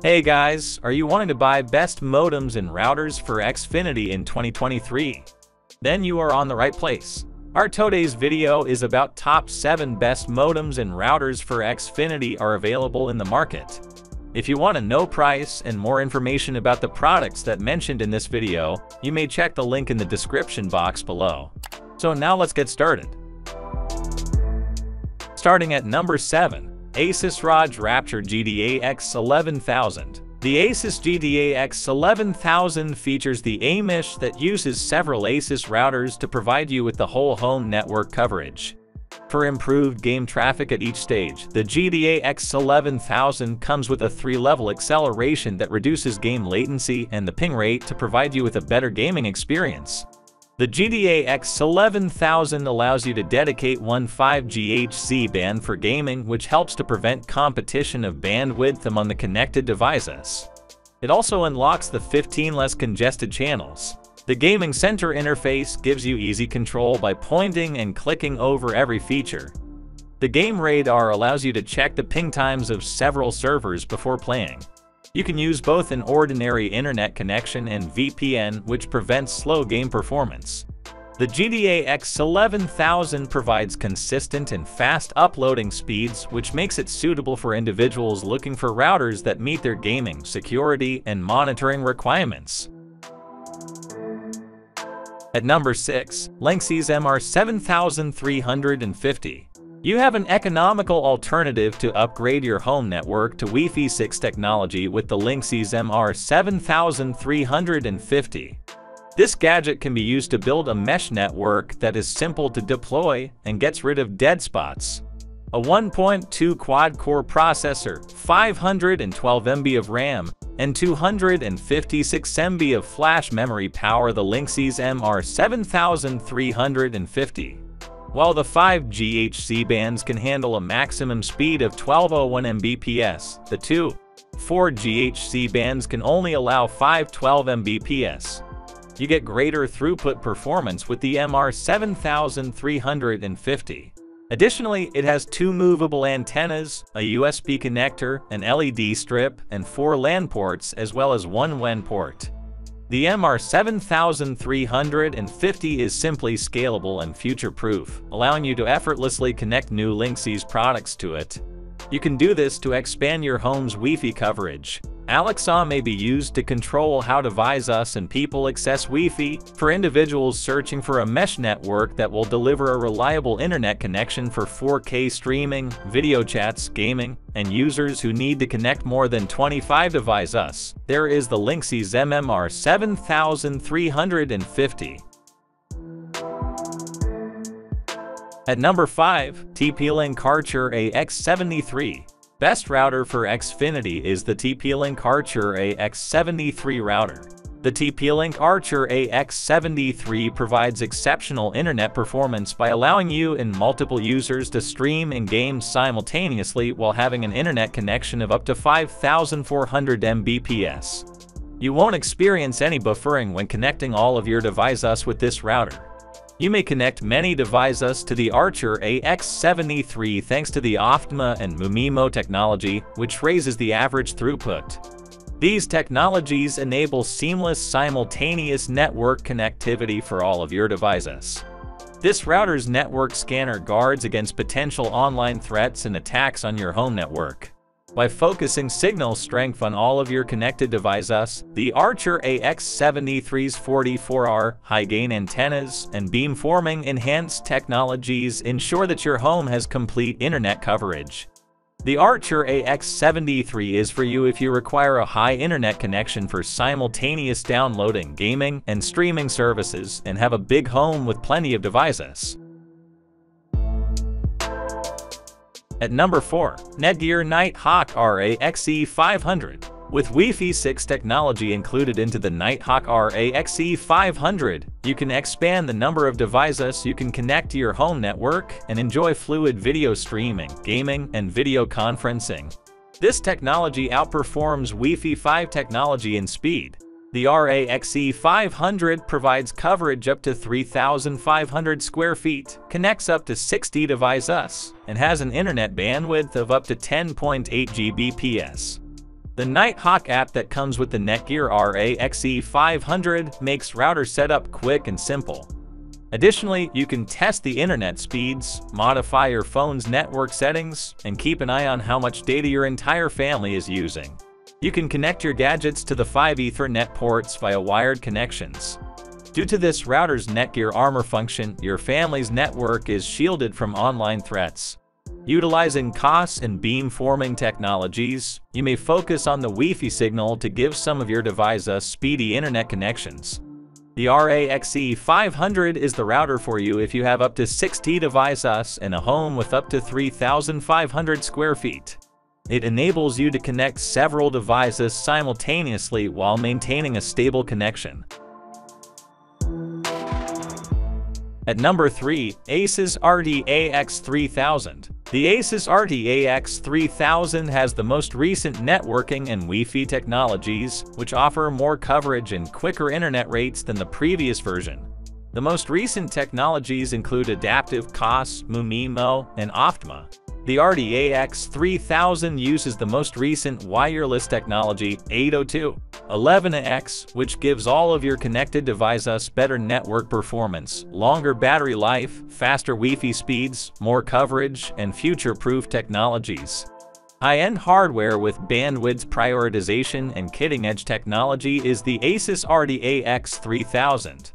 Hey guys, are you wanting to buy best modems and routers for Xfinity in 2023? Then you are on the right place. Our today's video is about top 7 best modems and routers for Xfinity are available in the market. If you want to know price and more information about the products that mentioned in this video, you may check the link in the description box below. So now let's get started. Starting at number 7, Asus ROG Rapture GT-AX11000. The Asus GT-AX11000 features the AiMesh that uses several Asus routers to provide you with the whole home network coverage. For improved game traffic at each stage, the GT-AX11000 comes with a 3-level acceleration that reduces game latency and the ping rate to provide you with a better gaming experience. The GT-AX11000 allows you to dedicate one 5GHz band for gaming, which helps to prevent competition of bandwidth among the connected devices. It also unlocks the 15 less congested channels. The Gaming Center interface gives you easy control by pointing and clicking over every feature. The Game Radar allows you to check the ping times of several servers before playing. You can use both an ordinary internet connection and VPN, which prevents slow game performance. The GT-AX11000 provides consistent and fast uploading speeds, which makes it suitable for individuals looking for routers that meet their gaming, security, and monitoring requirements. At number 6, Linksys MR7350. You have an economical alternative to upgrade your home network to Wi-Fi 6 technology with the Linksys MR7350. This gadget can be used to build a mesh network that is simple to deploy and gets rid of dead spots. A 1.2 quad-core processor, 512 MB of RAM, and 256 MB of flash memory power the Linksys MR7350, while the 5GHz bands can handle a maximum speed of 1201 Mbps, the two 4GHz bands can only allow 512 Mbps. You get greater throughput performance with the MR7350. Additionally, it has 2 movable antennas, a USB connector, an LED strip, and 4 LAN ports as well as 1 WAN port. The MR7350 is simply scalable and future-proof, allowing you to effortlessly connect new Linksys products to it. You can do this to expand your home's Wi-Fi coverage. Alexa may be used to control how devices and people access Wi-Fi. For individuals searching for a mesh network that will deliver a reliable internet connection for 4K streaming, video chats, gaming, and users who need to connect more than 25 devices, there is the Linksys MR7350. At number 5, TP-Link Archer AX73. Best router for Xfinity is the TP-Link Archer AX73 router. The TP-Link Archer AX73 provides exceptional internet performance by allowing you and multiple users to stream and game simultaneously while having an internet connection of up to 5,400 Mbps. You won't experience any buffering when connecting all of your devices with this router. You may connect many devices to the Archer AX73 thanks to the OFDMA and MUMIMO technology, which raises the average throughput. These technologies enable seamless simultaneous network connectivity for all of your devices. This router's network scanner guards against potential online threats and attacks on your home network. By focusing signal strength on all of your connected devices, the Archer AX73's 44R high-gain antennas and beamforming enhanced technologies ensure that your home has complete internet coverage. The Archer AX73 is for you if you require a high internet connection for simultaneous downloading, gaming, and streaming services and have a big home with plenty of devices. At number 4, Netgear Nighthawk RAXE500. With Wi-Fi 6 technology included into the Nighthawk RAXE500, you can expand the number of devices you can connect to your home network and enjoy fluid video streaming, gaming, and video conferencing. This technology outperforms Wi-Fi 5 technology in speed. The RAXE500 provides coverage up to 3,500 square feet, connects up to 60 devices, and has an internet bandwidth of up to 10.8 Gbps. The Nighthawk app that comes with the Netgear RAXE500 makes router setup quick and simple. Additionally, you can test the internet speeds, modify your phone's network settings, and keep an eye on how much data your entire family is using. You can connect your gadgets to the 5 Ethernet ports via wired connections. Due to this router's Netgear Armor function, your family's network is shielded from online threats. Utilizing QoS and beamforming technologies, you may focus on the Wi-Fi signal to give some of your devices speedy internet connections. The RAXE500 is the router for you if you have up to 60 devices in a home with up to 3,500 square feet. It enables you to connect several devices simultaneously while maintaining a stable connection. At number 3, Asus RT-AX3000. The Asus RT-AX3000 has the most recent networking and Wi-Fi technologies, which offer more coverage and quicker internet rates than the previous version. The most recent technologies include adaptive QoS, MUMIMO, and OFDMA. The RT-AX3000 uses the most recent wireless technology, 802.11ax, which gives all of your connected devices better network performance, longer battery life, faster Wi-Fi speeds, more coverage, and future-proof technologies. High-end hardware with bandwidth prioritization and cutting-edge technology is the Asus RT-AX3000.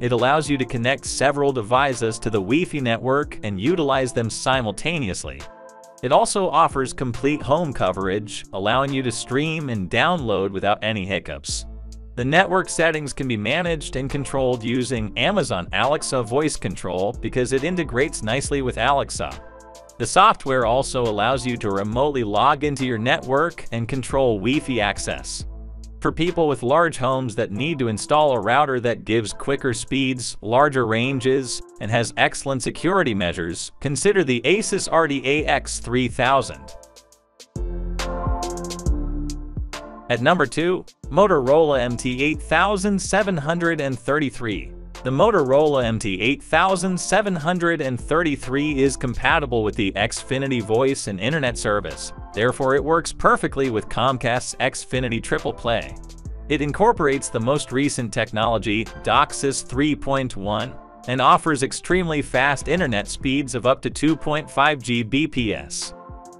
It allows you to connect several devices to the Wi-Fi network and utilize them simultaneously. It also offers complete home coverage, allowing you to stream and download without any hiccups. The network settings can be managed and controlled using Amazon Alexa voice control because it integrates nicely with Alexa. The software also allows you to remotely log into your network and control Wi-Fi access. For people with large homes that need to install a router that gives quicker speeds, larger ranges, and has excellent security measures, consider the Asus RT-AX3000. At number 2, Motorola MT8733. The Motorola MT8733 is compatible with the Xfinity voice and internet service, therefore it works perfectly with Comcast's Xfinity Triple Play. It incorporates the most recent technology, DOCSIS 3.1, and offers extremely fast internet speeds of up to 2.5 Gbps.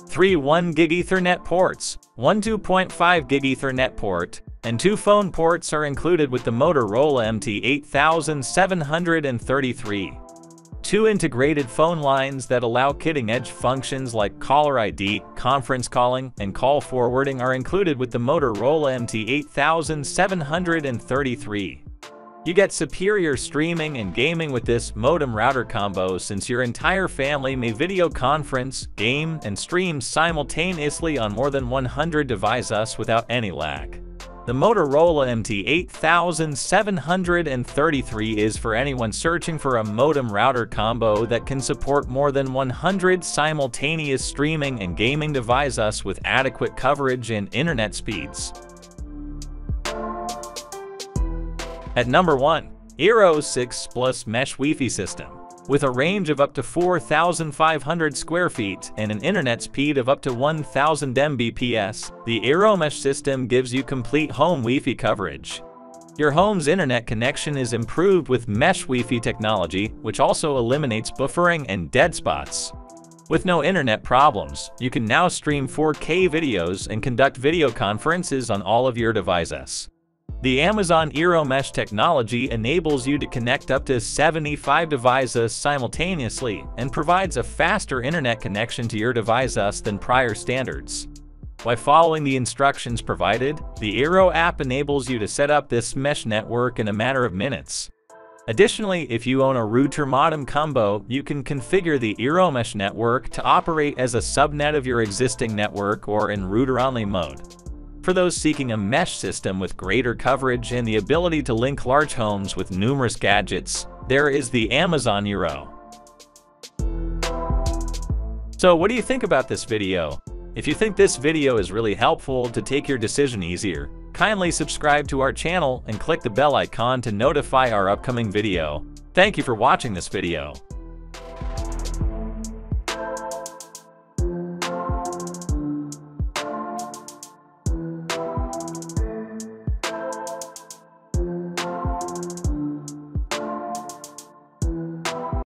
3 1-gig Ethernet ports, one 2.5-gig Ethernet port, and 2 phone ports are included with the Motorola MT8733. 2 integrated phone lines that allow cutting-edge functions like caller ID, conference calling, and call forwarding are included with the Motorola MT8733. You get superior streaming and gaming with this modem router combo since your entire family may video conference, game, and stream simultaneously on more than 100 devices without any lag. The Motorola MT8733 is for anyone searching for a modem router combo that can support more than 100 simultaneous streaming and gaming devices with adequate coverage and internet speeds. At number 1, Eero 6 Plus Mesh Wi-Fi System. With a range of up to 4,500 square feet and an internet speed of up to 1,000 Mbps, the Eero Mesh system gives you complete home Wi-Fi coverage. Your home's internet connection is improved with mesh Wi-Fi technology, which also eliminates buffering and dead spots. With no internet problems, you can now stream 4K videos and conduct video conferences on all of your devices. The Amazon Eero Mesh technology enables you to connect up to 75 devices simultaneously and provides a faster internet connection to your devices than prior standards. By following the instructions provided, the Eero app enables you to set up this mesh network in a matter of minutes. Additionally, if you own a router modem combo, you can configure the Eero Mesh network to operate as a subnet of your existing network or in router-only mode. For those seeking a mesh system with greater coverage and the ability to link large homes with numerous gadgets, there is the Amazon Eero. So what do you think about this video? If you think this video is really helpful to take your decision easier, kindly subscribe to our channel and click the bell icon to notify our upcoming video. Thank you for watching this video.